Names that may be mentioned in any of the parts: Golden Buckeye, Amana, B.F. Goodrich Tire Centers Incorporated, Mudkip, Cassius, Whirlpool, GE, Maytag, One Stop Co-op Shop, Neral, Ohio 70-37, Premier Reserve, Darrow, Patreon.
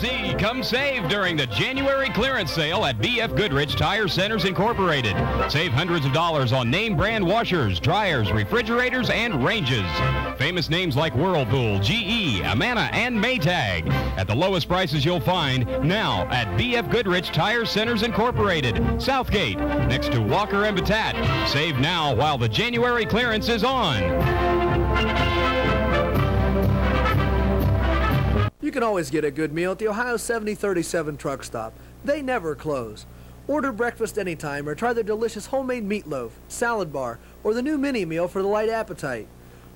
C. Come save during the January clearance sale at B.F. Goodrich Tire Centers Incorporated. Save hundreds of dollars on name brand washers, dryers, refrigerators, and ranges. Famous names like Whirlpool, GE, Amana, and Maytag. At the lowest prices you'll find now at B.F. Goodrich Tire Centers Incorporated, Southgate, next to Walker and Batat. Save now while the January clearance is on. You can always get a good meal at the Ohio 70-37 truck stop. They never close. Order breakfast anytime or try their delicious homemade meatloaf, salad bar, or the new mini meal for the light appetite.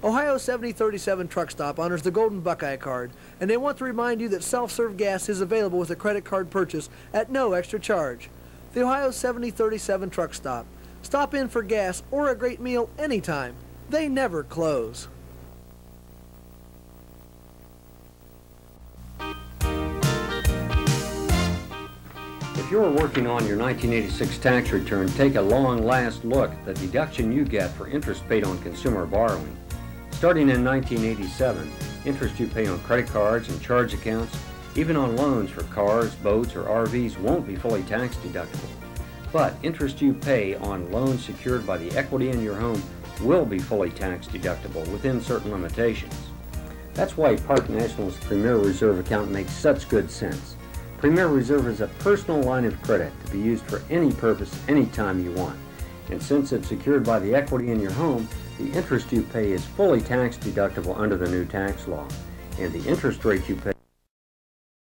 Ohio 70-37 truck stop honors the Golden Buckeye card, and they want to remind you that self-serve gas is available with a credit card purchase at no extra charge. The Ohio 70-37 truck stop. Stop in for gas or a great meal anytime. They never close. If you're working on your 1986 tax return, take a long last look at the deduction you get for interest paid on consumer borrowing. Starting in 1987, interest you pay on credit cards and charge accounts, even on loans for cars, boats, or RVs won't be fully tax deductible. But interest you pay on loans secured by the equity in your home will be fully tax deductible within certain limitations. That's why Park National's Premier Reserve account makes such good sense. Premier Reserve is a personal line of credit to be used for any purpose, anytime you want. And since it's secured by the equity in your home, the interest you pay is fully tax deductible under the new tax law. And the interest rate you pay